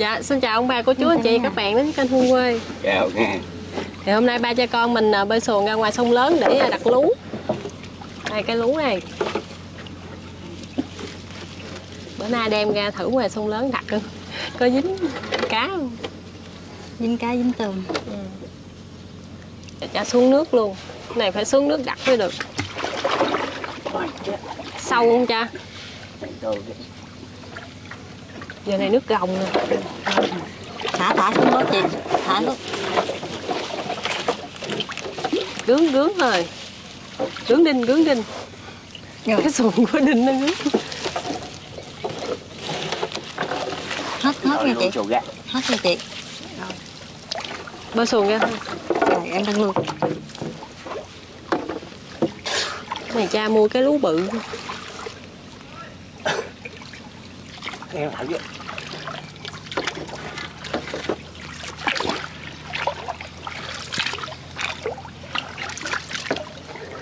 Dạ, xin chào ông bà, cô chú, anh chị, các bạn đến kênh Hương Quê. Chào nha. Thì hôm nay ba cha con mình bơi xuồng ra ngoài sông lớn để đặt lú. Đây, cái lú này bữa nay đem ra thử ngoài sông lớn đặt luôn. Có dính cá không? Dính cá, dính tôm. Chả xuống nước luôn. Cái này phải xuống nước đặt mới được. Sâu không cha? Giờ này nước gồng nè. Thả xuống nước chị. Thả nước. Gướng rồi. Gướng đinh. Cái xuồng của đinh nó gướng. Hết nha chị. Hết nha chị. Bơi xuồng ra thôi. Trời, em đang luôn. Cái này cha mua cái lú bự. Em thử vậy.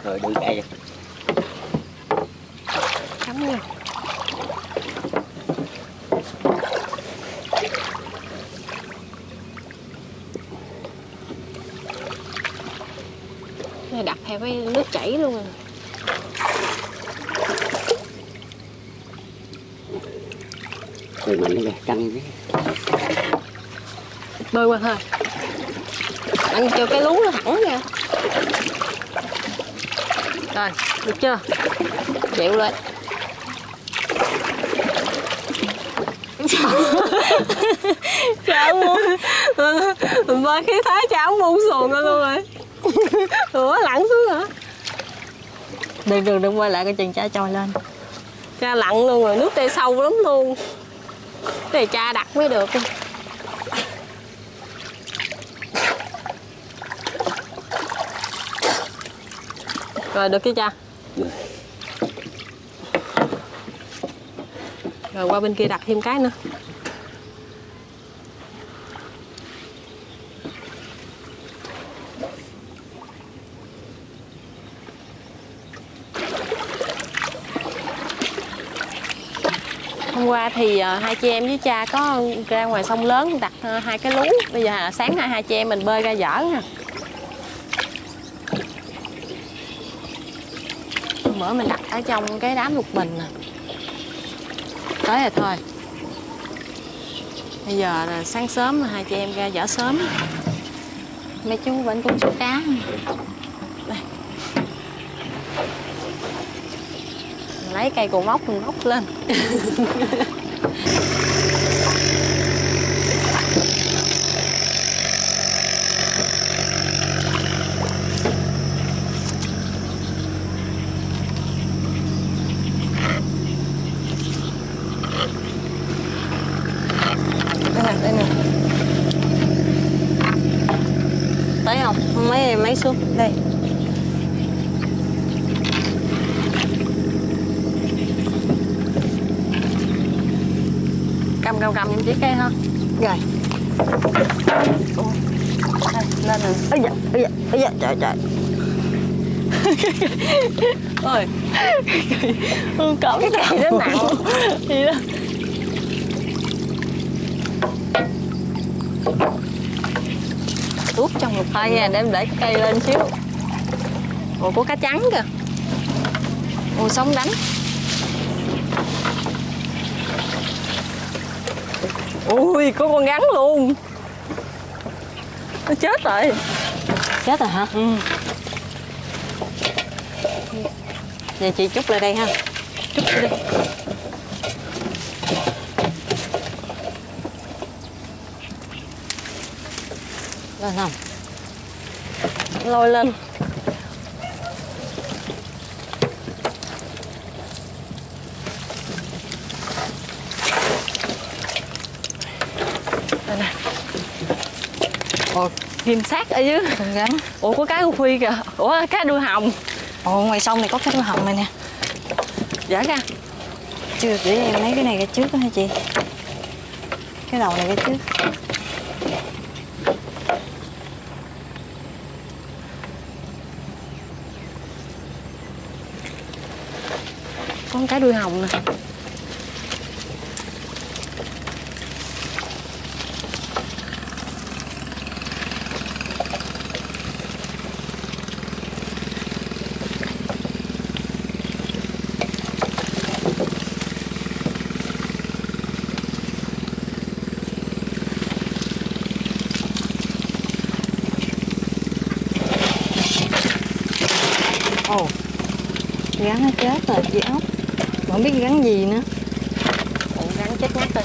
Rồi đưa ra vậy. Cắm nha. Này đặt theo cái nước chảy luôn rồi. Mình căng với. Bơi qua thôi. Ăn cho cái lú nó thẳng nha. Rồi, được chưa? Dẹo lên. Chả muốn. Mình bơi khí thế chả muốn xuồng luôn rồi. Ủa lặn xuống hả? Đừng quay lại cái chân chả trôi lên. Cha lặn luôn rồi, nước đây sâu lắm luôn. Để cha đặt mới được. Rồi được chưa cha? Rồi qua bên kia đặt thêm cái nữa. Hôm qua thì hai chị em với cha có ra ngoài sông lớn đặt hai cái lú. Bây giờ sáng nay hai chị em mình bơi ra dở nè. Bữa mình đặt ở trong cái đám lục bình nè. Tới rồi thôi. Bây giờ là sáng sớm hai chị em ra dở sớm. Mấy chú vẫn cũng số cá. Đây. Lấy cây cột móc mình móc lên. Đây nè. Tới không? Không mấy xuống. Đây. Cầm những chiếc cây thôi. Rồi. Đây, lên rồi. Ây da, trời. Ôi. Hương cổng cái nó nặng. Gì đó. Úp trong một thôi nha, để em để cái cây lên xíu. Ồ, có cá trắng kìa. Ồ, sóng đánh. Ui, có con rắn luôn. Nó chết rồi. Chết rồi hả? Ừ. Nè chị chút lại đây ha. Chút lại đây. Lên không? Lôi lên. Ghim sát ở dưới. Rắn. Ủa có cá rô phi kìa. Ủa cá đuôi hồng. Ồ ngoài sông này có cá đuôi hồng này nè. Dở ra. Chưa để em lấy cái này ra trước đó hả chị. Cái đầu này ra trước. Có cá đuôi hồng nè. Ồ, rắn nó chết rồi chị Ốc. Không biết rắn gì nữa. Ủa, rắn chết ngắt rồi.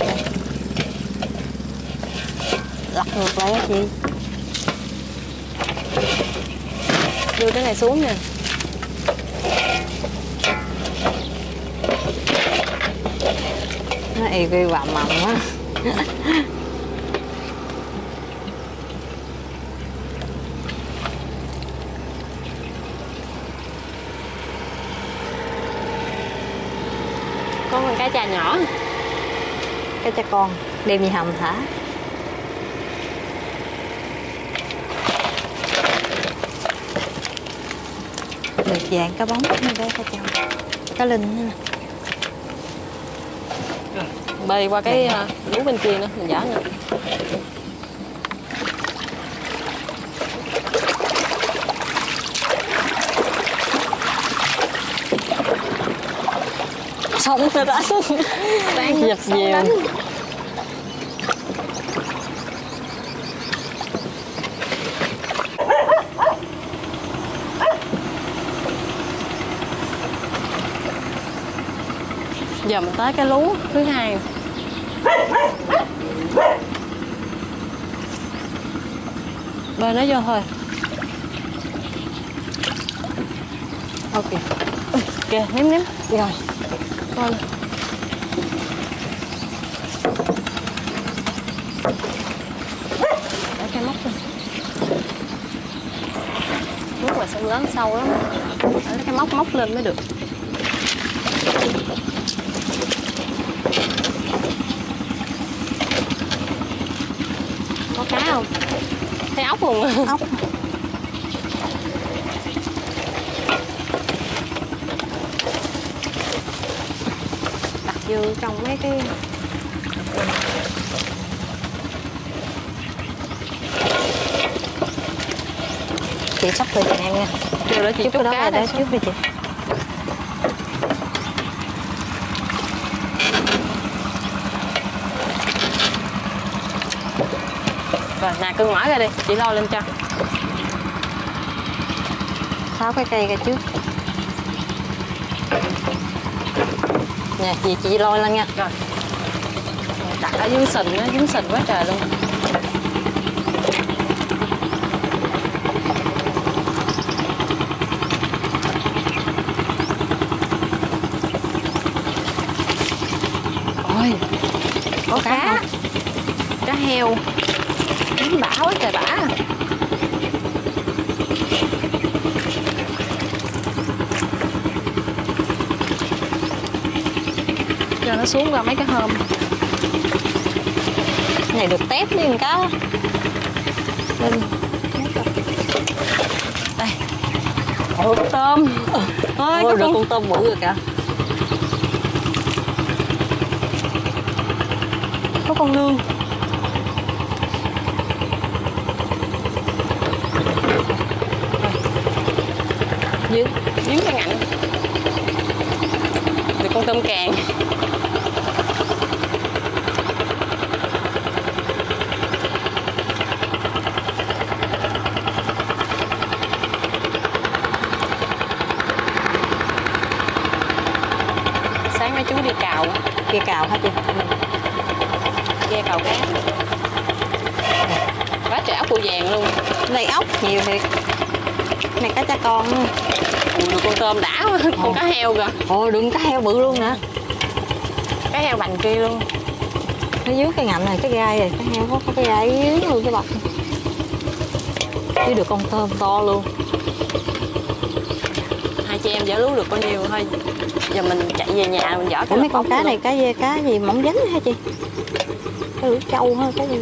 Đây, lật ngược lại chị. Đưa cái này xuống nè. Nó y ghi vạm mầm quá. Có con cá trà nhỏ, cá trà con đem về hầm thả. Được dạng cá bóng, cá trâu, cá linh nè. Bơi qua cái lú bên kia nữa, mình giả nữa. Sống rồi đó. Giật diều. Giờ mình tới cái lú thứ hai. Bơi nó vô thôi. Ok. Kìa, ném. Đi rồi. Coi. Để cái móc đi. Nước là sông lớn sâu lắm. Để cái móc móc lên mới được. Có cá không? Thấy ốc luôn à? Ốc. Đặt dư trong mấy cái. Chị sắp về Việt Nam nha. Kêu đó chị chút đó cá để trước đi chị. Rồi, nè, cưng mở ra đi, chị lo lên cho. Tháo cái cây ra trước. Nè, chị lôi lên nha. Rồi. Đặt ở dưới sình, nó dính sình quá trời luôn. Ôi, có cá. Cá heo. Bả quá trời bả. Cho nó xuống ra mấy cái hôm. Cái này được tép đi một cá. Lên. Đây. Ôi con tôm. Ôi có con tôm bự rồi kìa. Có con lươn. Dính cái ngạnh. Được con tôm càng. Sáng mấy chú đi cào. Ghe cào hả chị? Ghe cào cá. Quá trời ốc bươu vàng luôn. Đây ốc nhiều thiệt. Này cá cha con luôn. Ui, được con tôm đã quá, con cá heo kìa. Ôi, đừng cá heo bự luôn nè. Cá heo bành kia luôn. Nó dưới cái ngạnh này, cái gai này, cá heo có cái gai dưới luôn cái bọc. Chứ được con tôm to luôn. Hai chị em vỡ lú được bao nhiêu thôi. Giờ mình chạy về nhà mình vỡ cái. Mấy con cá này, cá gì mỏng dính hả chị? Cá lưỡi trâu hả, cái gì?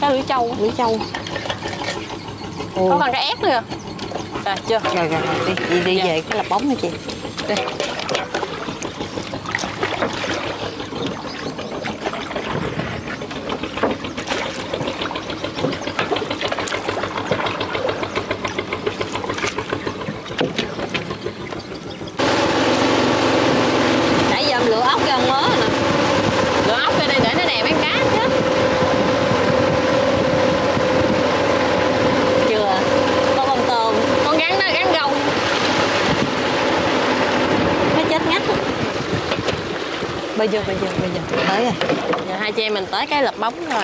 Cá lưỡi trâu. Lưỡi trâu. Có con cá ép nữa. Rồi chưa? Rồi rồi, đi dạ. Về cái là bóng hả chị? Đi. Nãy giờ lựa ốc ra mớ nè. Lựa ốc ra đây để nó đè mấy cá chứ. Chưa Bây giờ tới rồi. Giờ hai chị em mình tới cái lợp bóng rồi.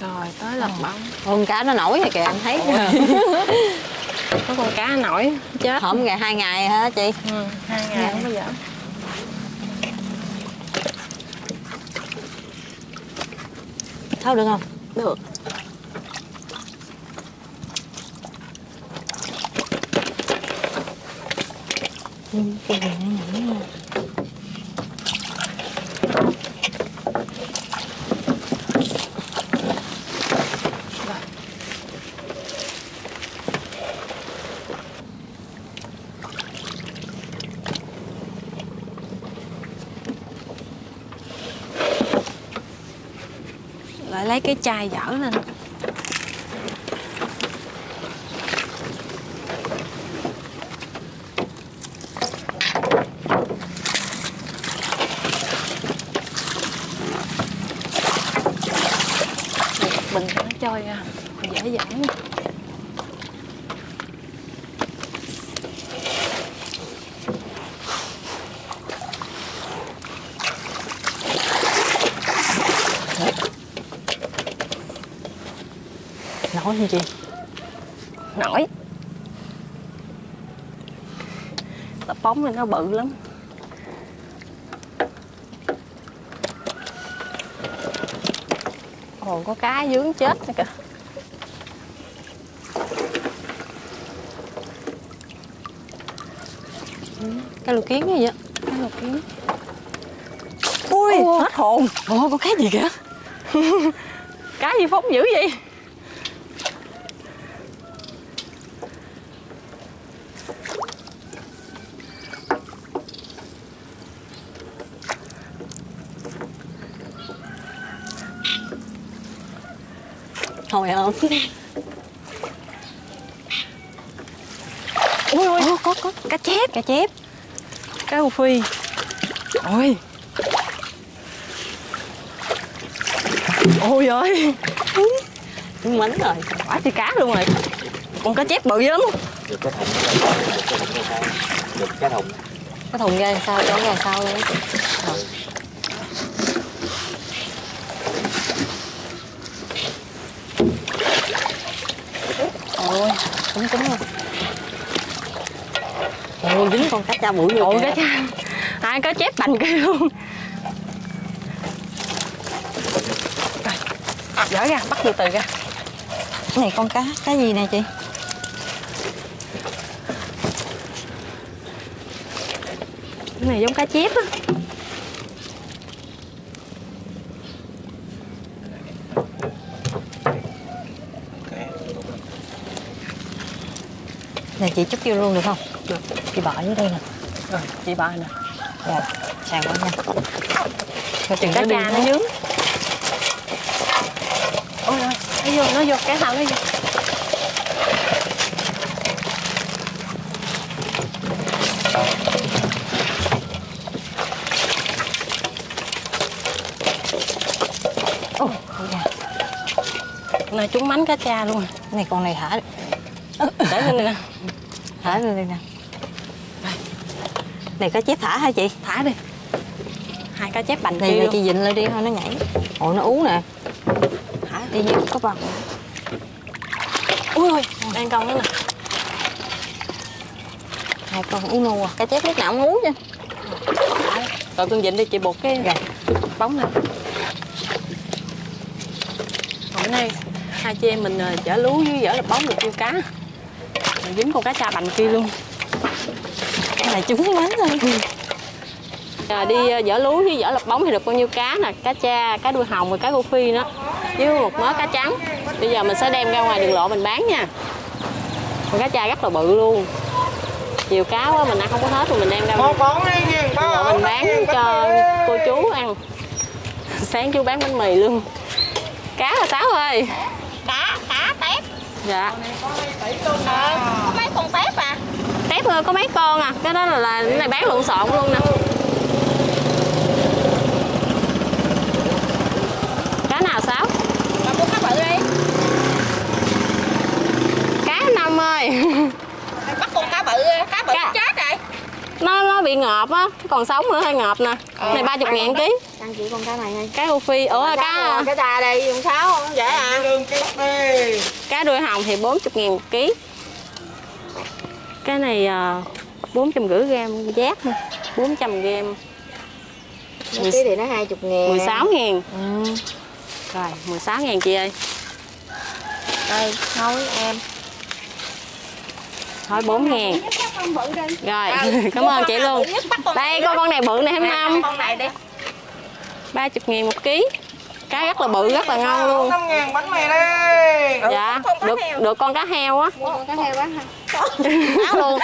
Rồi tới lợp bóng. Con cá nó nổi rồi kìa, anh thấy. Có con cá nổi chết. Hổm ngày 2 ngày hả chị? Ừ, 2 ngày không bao giờ. Tháo được không? Được. Cái này nó nhảy. Lại lấy cái chai dở lên. Chơi dễ dàng. Nổi như chị? Nổi. Tập bóng này nó bự lắm. Ồ, có cá dướng chết nữa kìa. Cá lục kiến gì vậy? Cá lục kiến. Ui, hết hồn. Ồ, con cá gì kìa? Cá gì phóng dữ vậy? Hồi không? Ui ui, có cá chép, cá rô phi. Ôi. Ôi ơi. Mánh rồi, quá trời cá luôn rồi. Con cá chép bự lắm. Được cái thùng. Được cái thùng. Cái thùng ra sao? Chỗ ra sao luôn. Ôi, cúng rồi. Ôi, dính con cá cha bự luôn. Ôi, cá cha. Ai có chép bành kia luôn. Rồi, dở ra, bắt từ từ ra. Cái này con cá, cá gì nè chị? Cái này giống cá chép á. Này chị chút vô luôn được không? Được. Chị bỏ dưới đây nè. Rồi, chị bỏ nè. Rồi, sàn quá nha. Rồi chừng cá cha nó dướng. Ôi ơi, nó vô, cái thằng nó vô. Ôi, này trúng mánh cá cha luôn. Cái này con này hả? Để lên nè. Thả lên đây nè. Này cá chép thả hả chị? Thả đi. Hai cá chép bành kia. Chị dịnh lên đi thôi nó nhảy. Ồ nó ú nè. Thả đi vô có bằng. Ui ôi, đang con nữa nè. Hai con ú nua à. Cá chép lúc nào cũng ú chứ. Rồi con dịnh đi chị buộc cái bóng này. Hôm nay hai chị em mình chở lú với dở bóng được kêu cá. Mình dính con cá cha bành kia luôn. Cái này trúng mánh thôi. Đi dở lú với dở lọc bóng thì được bao nhiêu cá nè. Cá cha, cá đuôi hồng rồi cá rô phi nữa. Với một mớ cá trắng. Bây giờ mình sẽ đem ra ngoài đường lộ mình bán nha. Con cá cha rất là bự luôn. Nhiều cá quá mình ăn không có hết rồi mình đem ra đường lộ mình bán cho cô chú ăn. Sáng chú bán bánh mì luôn. Cá hả Sáu ơi? Cá tép. Dạ. Có mấy con tép à? Tép có mấy con à? Cái đó là cái này bán lộn xộn luôn nè. Cá nào Sáu? Bà mua cá bự đi. bị ngợp á, còn sống nữa hay ngợp nè. Này 30.000 ký. Ăn chị con cá này hay. Cá rô phi, ủa cá. Cá ta đây con sáu không dễ à. Cá đuôi hồng thì 40.000 một ký. Cái này 450 gram giác thôi, 400 gram. 1 ký thì nó 20.000. 16.000. Ừ. Rồi, 16.000 chị ơi. Đây, thôi em. Thôi 4.000. Rồi, cảm ơn chị luôn. Đây, con này bự này 25. Con này đi. 30.000 một ký. Cá rất là bự, rất là ngon luôn. 5.000 bánh mì đi. Dạ, được con cá heo á. Mua con cá heo quá ha. Ngáo luôn.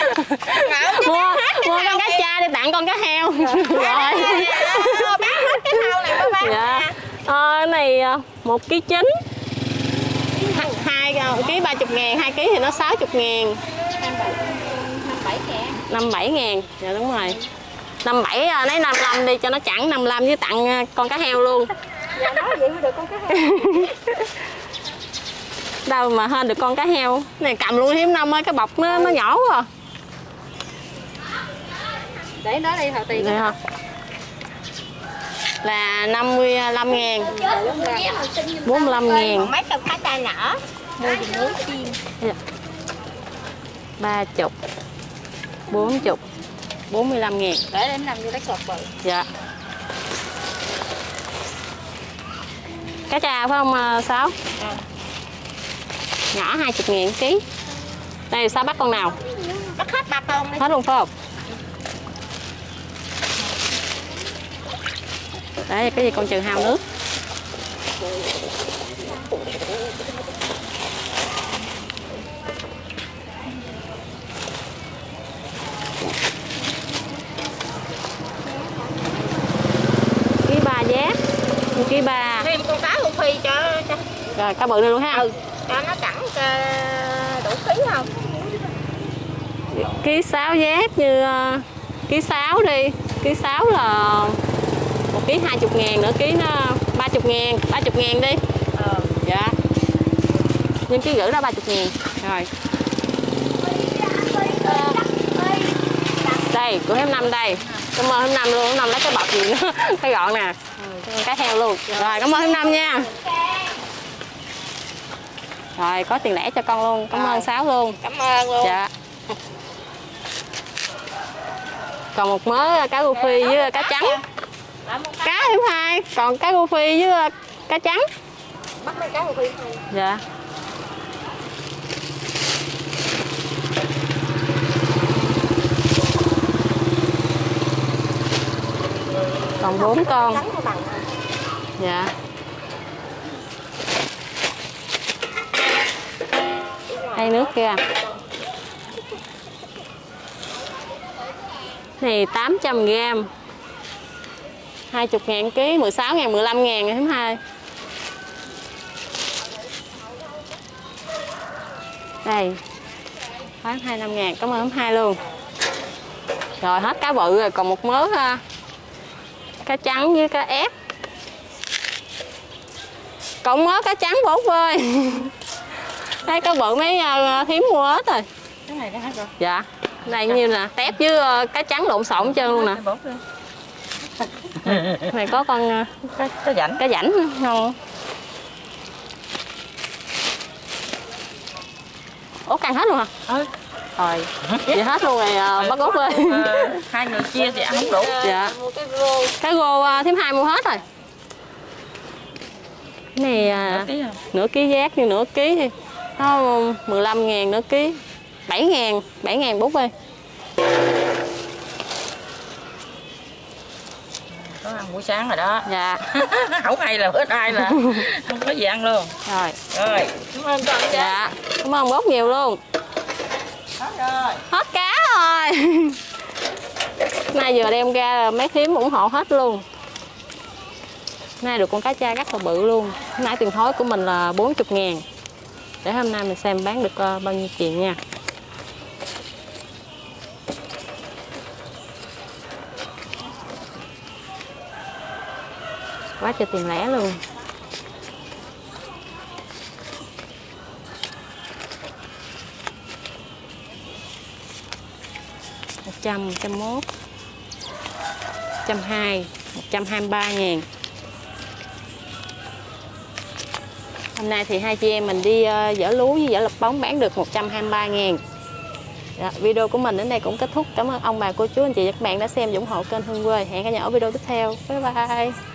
Mua con cá cha đi tặng con cá heo. Rồi. Bán hết cái thau này mới bán. Dạ. Cái này 1,9 kg. 2 kg 30.000, 2 kg thì nó 60.000. 57.000. Dạ đúng rồi. 57 lấy 55 đi cho nó chẳng, 55 với tặng con cá heo luôn. Dạ nói vậy mới được con cá heo. Đâu mà hên được con cá heo. Này cầm luôn hiếm năm ơi, cái bọc nó nhỏ quá à. Để nó đi hồi tiền. Được hả? Là 55.000, 45.000. Mấy chục cá tai nở. Mua gì nướng chiên. 30, 40, 45.000. Để em làm như lấy cột bự. Dạ. Cá trà phải không Sáu? À. Nhỏ 20.000 ký. Đây sao bắt con nào? Bắt hết ba con đi. Hết luôn phải không? Đấy, cái gì con trừ hao nước. Ký 3 giá. Ký 3. Thêm con cá rô phi cho. Rồi cá bự này luôn ha. Ừ, cho nó chẳng đủ ký không? Ký 6 giá như ký 6 đi. Ký 6 là 1 kg 20.000, nữa ký nó 30.000, 30.000 đi. Ừ. Dạ. Nhưng ký gửi ra 30.000. Rồi. Đây, của hôm năm đây. Cảm ơn hôm năm luôn, hôm năm lấy cái bọc gì nữa, cái gọn nè. Cái heo luôn. Rồi, cảm ơn hôm năm nha. Rồi, có tiền lẻ cho con luôn. Cảm ơn Sáu luôn. Cảm ơn luôn. Dạ. Còn một mớ cá rô phi với cá trắng. Cá hiếm 2, còn cá rô phi với cá trắng. Bắt mấy cá rô phi thôi. Dạ. Còn 4 con. Dạ. Đây nước kia. Này 800 gram. 20.000 ký, 16.000, 15.000 hiếm 2. Đây. Khoảng 25.000, cảm ơn hiếm 2 luôn. Rồi hết cá bự rồi, còn một mớ cá trắng với cá ép. Còn mớ cá trắng bột ơi. Thấy cá bự mấy hiếm mua hết rồi. Cái này đã hết rồi. Dạ. Này nhiêu nè, tép với cá trắng lộn xộn hết trơn luôn nè. Này có con cá rảnh ngon. Ủa càng hết luôn hả? Ừ. Rồi vậy hết luôn rồi bác Út ơi. Hai người chia thì ăn không đủ. Dạ. Cái rô thím 2 mua hết rồi. Cái này nửa ký giác như nửa ký thì nó 15.000, nửa ký 7.000, 7.000 Bút ơi. Có ăn buổi sáng rồi đó. Dạ. Không hay là hết ai là không có gì ăn luôn. Rồi. Rồi. Cảm ơn con. Dạ. Cảm ơn Bút nhiều luôn. Hết rồi. Hết cá rồi. Nay vừa đem ra là mấy thím ủng hộ hết luôn. Nay được con cá tra rất là bự luôn. Hôm nãy tiền thối của mình là 40.000. Để hôm nay mình xem bán được bao nhiêu tiền nha. Quá cho tiền lẻ luôn. Một trăm mốt. 120, 123 ngàn. Hôm nay thì hai chị em mình đi giở lúa với giở lọc bóng bán được 123 ngàn. Rồi, video của mình đến đây cũng kết thúc. Cảm ơn ông bà, cô chú, anh chị và các bạn đã xem và ủng hộ kênh Hương Quê. Hẹn cả nhà ở video tiếp theo. Bye bye.